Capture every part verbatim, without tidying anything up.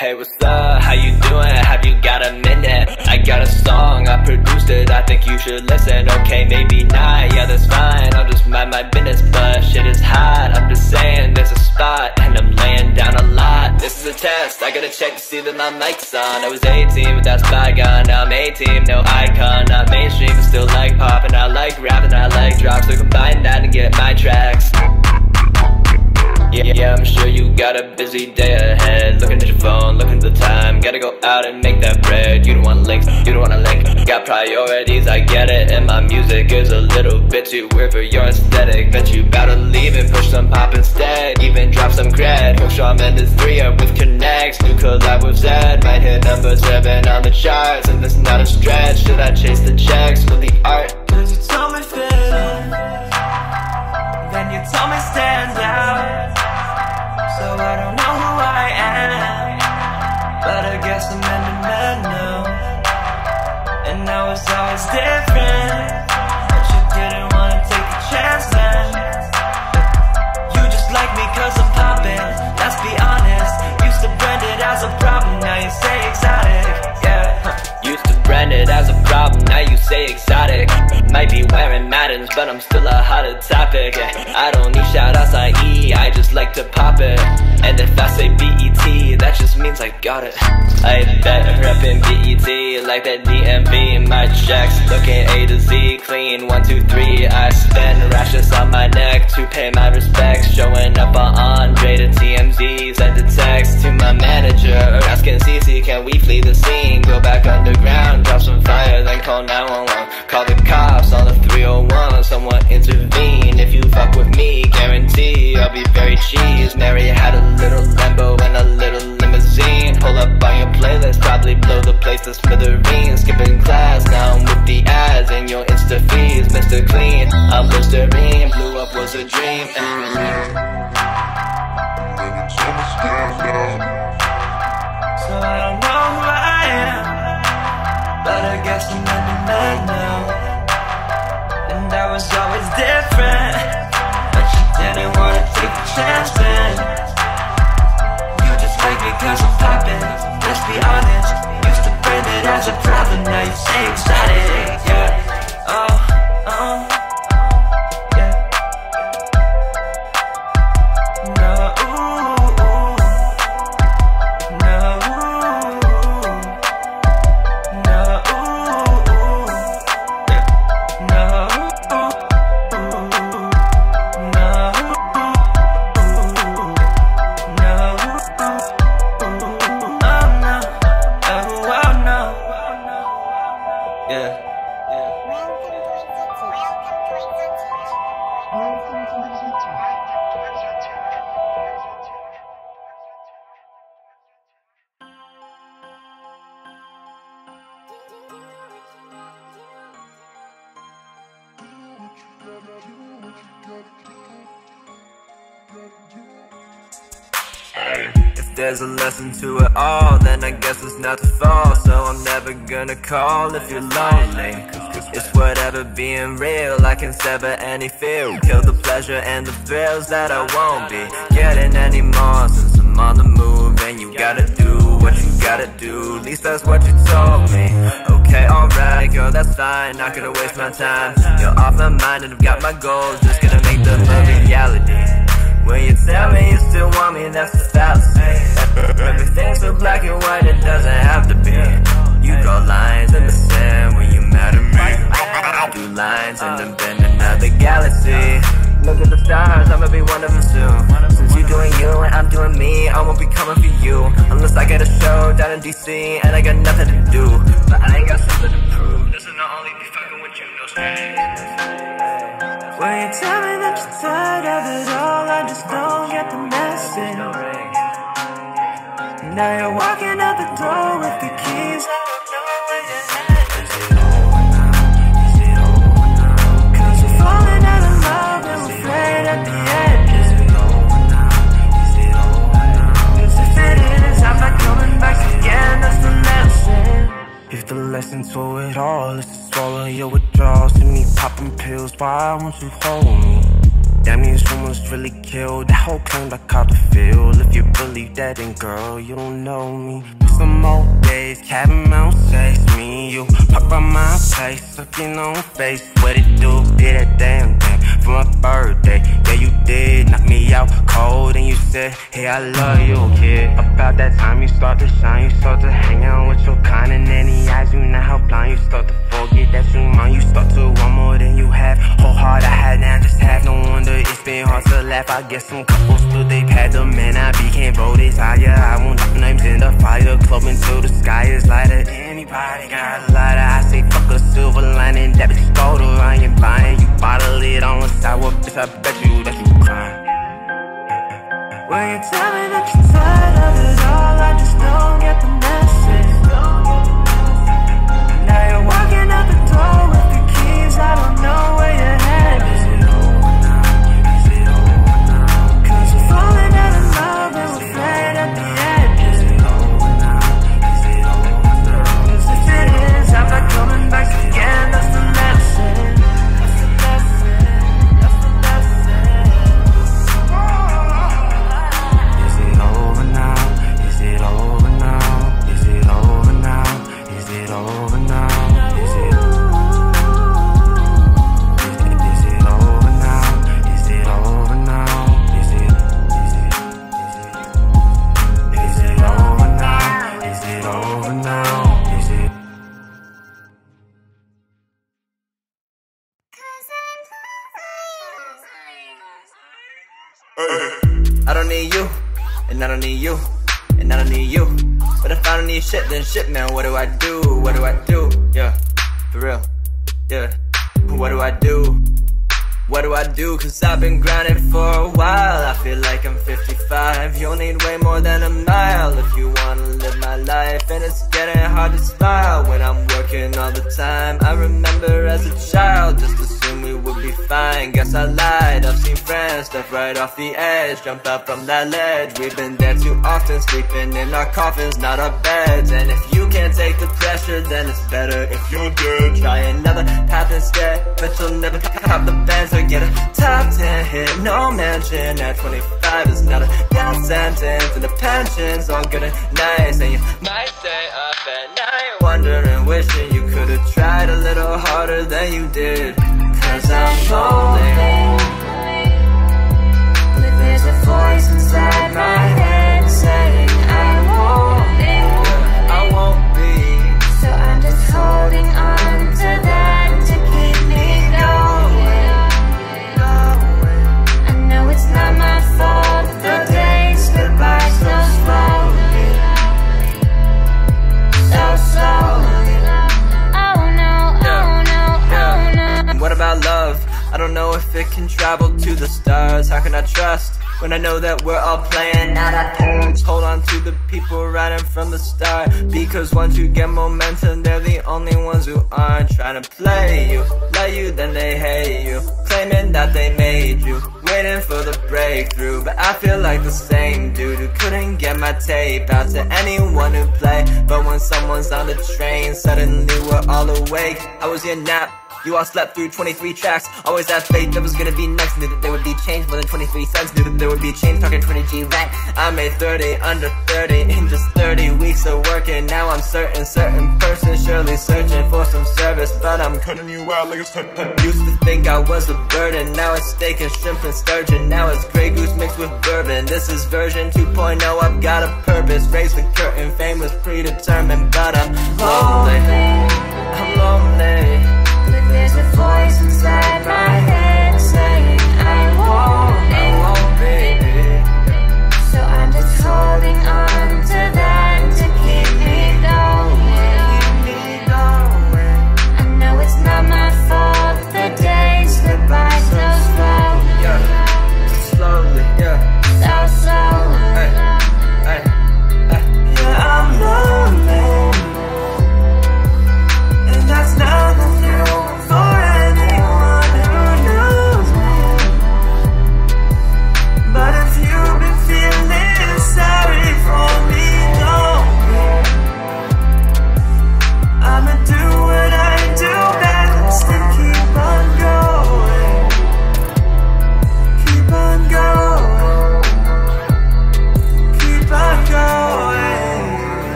Hey, what's up? How you doing? Have you got a minute? I got a song, I produced it, I think you should listen. Okay, maybe not, yeah, that's fine. I'll just mind my business, but shit is hot. I'm just saying there's a spot, and I'm laying down a lot. This is a test, I gotta check to see that my mic's on. I was eighteen, but that's bygone. Now I'm eighteen, no icon. Not mainstream, but still like pop, and I like rap, and I like drop. So combine that and get my tracks. Yeah, yeah, I'm sure you got a busy day ahead. Looking at your phone, looking at the time. Gotta go out and make that bread. You don't want links, you don't want a link. Got priorities, I get it. And my music is a little bit too weird for your aesthetic. Bet you better leave and push some pop instead. Even drop some cred. Cook Shawn Mendes three up with Connects. New collab with Zed. Might hit number seven on the charts. And that's not a stretch. Should I chase the checks with the art? Cause you told me fit in. Then you told me stand out. So I don't know who I am, but I guess I'm in the man now. And now it's always different, but you didn't wanna take a chance then. You just like me cause I'm poppin', let's be honest. Used to brand it as a problem, now you say exotic, yeah. Used to brand it as a problem, now you say exotic. Might be wearing Maddens, but I'm still a hotter topic. I don't need shoutouts, I E, I just like to pop it. And if I say B E T, that just means I got it. I bet reppin' B E T, like that D M V. My checks looking A to Z, clean, one, two, three. I spend rashes on my neck to pay my respects. Showing up on Andre to T M Z, send a text to my manager asking C C, can we flee the scene? Go back underground, drop some fire, then call nine one one. Call the cops on the three oh one, someone intervene. If you fuck with me, guarantee I'll be very cheese. Mary had a little Lambo and a little limousine. Pull up on your playlist, probably blow the place to smithereens. Skipping class, now I'm with the ads and your Insta feeds. Mister Clean, I'm Listerine, blew up was a dream. So I don't know who I am, but I guess I'm in the man now. And I was always different, but you didn't wanna take a chance then. You just like me cause I'm poppin', let's be honest. Used to brand it as a problem, now you say exotic, yeah. Oh, oh, yeah. No, ooh, no, ooh, no, ooh, yeah. No. If there's a lesson to it all, then I guess it's not to fall. So I'm never gonna call if you're lonely. It's whatever being real, I can sever any fear. Kill the pleasure and the thrills that I won't be getting anymore. Since I'm on the move and you gotta do what you gotta do. At least that's what you told me. Okay, alright, girl, that's fine. Not gonna waste my time. You're off my mind and I've got my goals. Just gonna make them a reality. When you tell me you still want me, that's a fallacy. Everything's so black and white, it doesn't have to be. You draw lines in the sand when you mad at me. Do lines and then bend another galaxy. Look at the stars, I'ma be one of them soon. Since you doing you and I'm doing me, I won't be coming for you. Unless I get a show down in D C and I got nothing to do. But I ain't got something to prove. This is not only me fucking with you, no shit. When you tell me that you're tired of it all, I just don't get the message. Now you're walking out the door with the keys. I don't know where you're at. Cause you're falling out of love and we're afraid at the end. Cause if it is, I'm not coming back again. That's the lesson. If the lesson to it all is to swallow your withdrawals, see me popping pills, why won't you hold me? Damn, these rumors really killed that whole claim I caught the field. If you believe that, then girl, you don't know me. But some old days, cat and mouse chase me. You pop on my face, sucking on face. What it do, did that damn thing for my birthday. Yeah, you did, knock me out cold. And you said, hey, I love you, kid. About that time you start to shine, you start to hang out with your kind. And in the eyes, you know how blind you start to forget that you mind. You start to want more than you have. Whole heart I had, now I just have no one. It's been hard to laugh, I guess some couples still they had the man I be, can't roll this higher. I won't drop names in the fire, club until the sky is lighter. Anybody got a lighter? I say fuck a silver lining, that bitch stole the lion buying. You bottle it on the sour, bitch, I bet you that you crying. When you tell me that you're tired of it all, I just don't get the message. Now you're walking out the door with the keys, I don't know where you're headed. Shit, then shit, man, what do I do? What do I do? Yeah, for real. Yeah, what do I do? What do I do? Cause I've been grinding for a while. I feel like I'm fifty-five. You'll need way more than a mile if you wanna live my life. And it's getting hard to smile when I'm working all the time. I remember as a child, just assumed we would be fine. Guess I lied, I've seen friends step right off the edge, jump out from that ledge. We've been there too often, sleeping in our coffins, not our beds. And if you can't take the pressure, then it's better if you're dead. Try another path instead, but you'll never top the fence. Get a top ten hit, no mention. At twenty-five is not a death sentence, and the pension's all good and nice. And you might stay up at night wondering, wishing you could've tried a little harder than you did. Cause I'm lonely, but there's a voice inside my head saying I won't be, I won't be. So I'm just holding on to that to keep me going. Not my fault, the days slip by so slowly, so slowly. Oh no, oh no, oh no. And what about love? I don't know if it can travel to the stars. How can I trust when I know that we're all playing out our parents? Hold on to the people riding from the start, because once you get momentum, they're the only ones who aren't trying to play you. Love you, then they hate you, claiming that they made you, waiting for the breakthrough. But I feel like the same dude who couldn't get my tape out to anyone who played. But when someone's on the train, suddenly we're all awake. I was your nap, you all slept through twenty-three tracks. Always had faith that was gonna be next. Knew that there would be change, more than twenty-three cents. Knew that there would be change, talking twenty G rent. I made thirty, under thirty, in just thirty weeks of working. Now I'm certain, certain person, surely searching for some service. But I'm cutting you out like a certain. Used to think I was a burden, now it's steak and shrimp and sturgeon. Now it's Grey Goose mixed with bourbon. This is version two point oh, I've got a purpose. Raise the curtain, fame was predetermined. But I'm lonely, I'm lonely. There's a voice inside my head saying I won't, I won't be. So I'm just holding on to that to keep me going. I know it's not my fault, the days slip by so slowly, yeah. So slowly, yeah. So slowly, hey, hey, hey. Yeah, I'm lonely, and that's not the new for anyone who knows.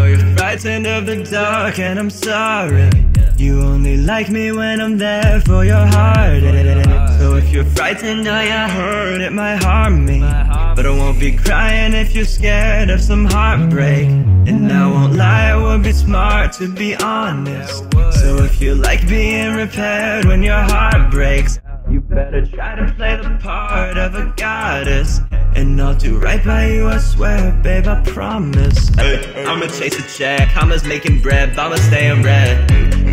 know your bright end of the dark, and I'm sorry. You only like me when I'm there for your heartache. So if you're frightened or you're hurt, it might harm me, but I won't be crying if you're scared of some heartbreak. And I won't lie, it would be smart to be honest. So if you like being repaired when your heart breaks, you better try to play the part of a goddess. And I'll do right by you, I swear, babe, I promise. hey, I'ma chase a check, I'ma's making bread, I'ma stay in red.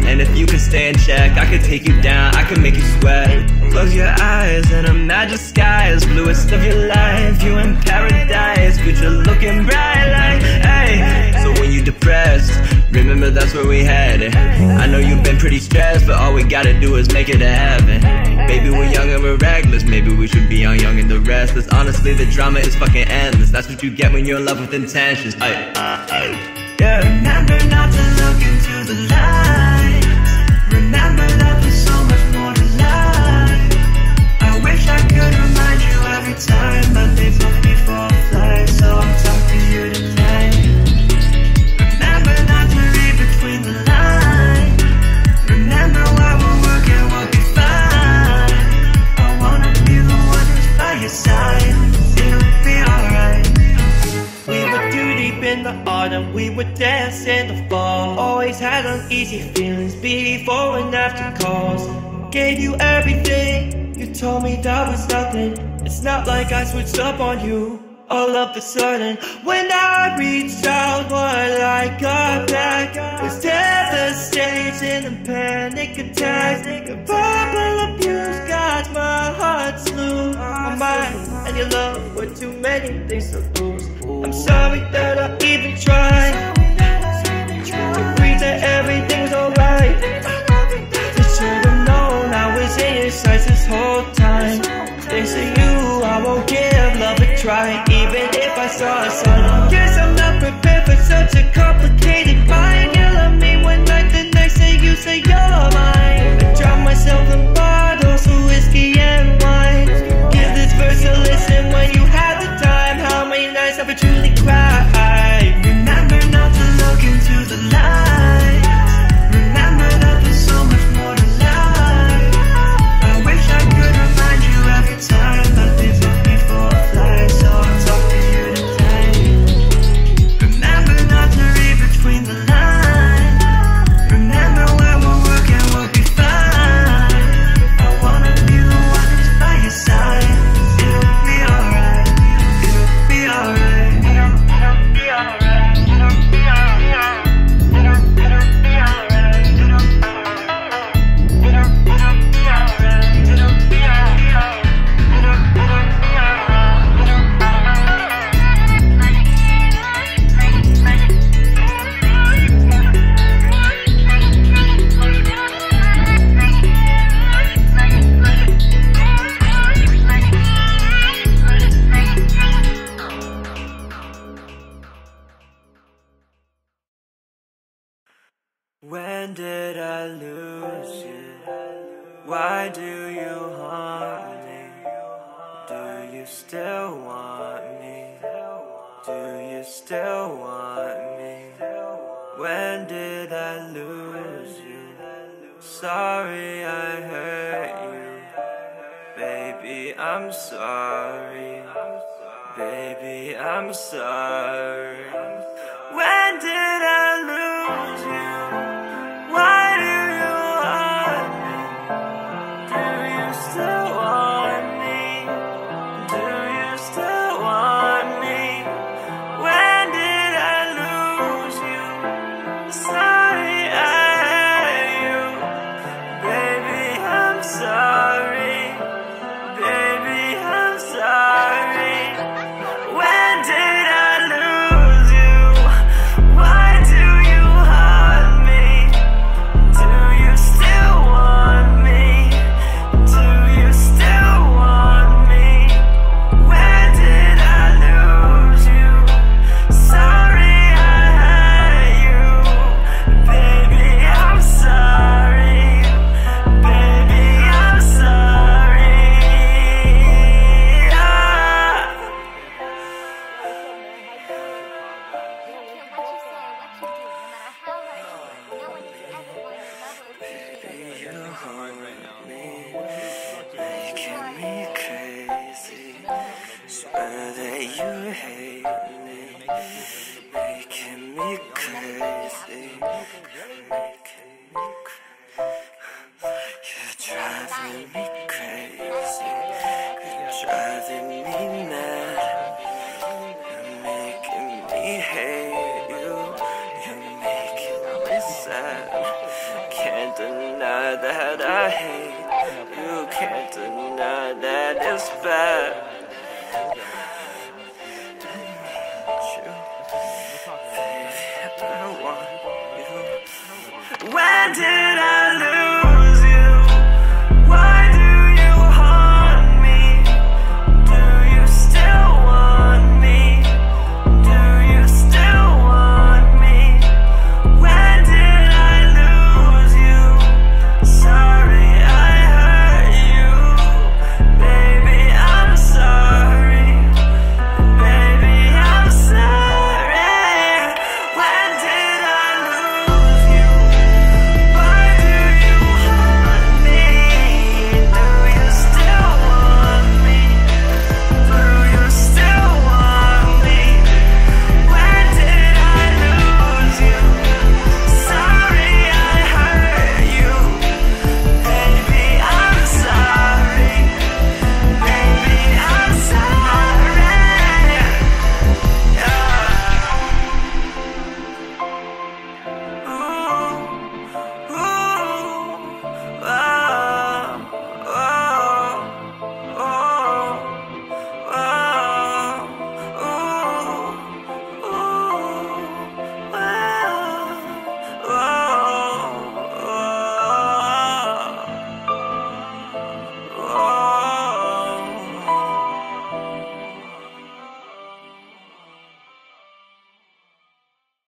And if you can stay in check, I could take you down, I could make you sweat. Close your eyes and imagine skies, bluest of your life, you in paradise. Future looking bright like, hey. So when you depressed, remember that's where we had it. I know you've been pretty stressed, but all we gotta do is make it to heaven. Maybe we're young and we're reckless, maybe we should be on Young and the Restless. Honestly, the drama is fucking endless. That's what you get when you're in love with intentions. Aye, aye, aye. Yeah. Remember not to look into the light. Remember that there's so much more to life. I wish I could remind you every time, but they put me for a fly, so I'm talking to you tonight. Remember not to read between the lines. Remember why we're working, we'll be fine. Side, it'll be alright. We were too deep in the autumn, we would dance in the fall. Always had uneasy feelings before and after calls. Gave you everything, you told me that was nothing. It's not like I switched up on you all of a sudden. When I reached out, what I got back was devastating and panic attacks. Your verbal abuse got my heart slew. My mind and your love were too many things to lose. I'm sorry that I even tried to agree that everything's alright. You should've known I was in your sights this whole time. Thanks to you, I won't give love a try. Even if I saw a sun, guess I'm not prepared for such a complicated mind. You love me one night, the next day you say you're mine. I drown myself in bottles of whiskey and wine. Give this verse a listen when you have the time. How many nights have I truly cried? Remember not to look into the light. Remember that there's so much more to life. I wish I could remind you every time, but they took me for a fly, so I'm talking to you tonight. Remember not to read between the lines. Remember where we're working, we'll be fine. I wanna be the one who's by your side. It'll be alright. It'll be alright. It'll be alright. It'll be alright. It'll be alright. It'll be alright. It'll be alright. When did I lose you? Why do you haunt me? Do you still want me? Do you still want me? When did I lose you? Sorry I hurt you. Baby, I'm sorry. Baby, I'm sorry. When did I lose you? Sorry, baby, I'm sorry. When did I lose you? me crazy. You're driving me crazy. You're driving me mad. You're making me hate you. You're making me sad. Can't deny that I hate you. Can't deny that it's bad. When did I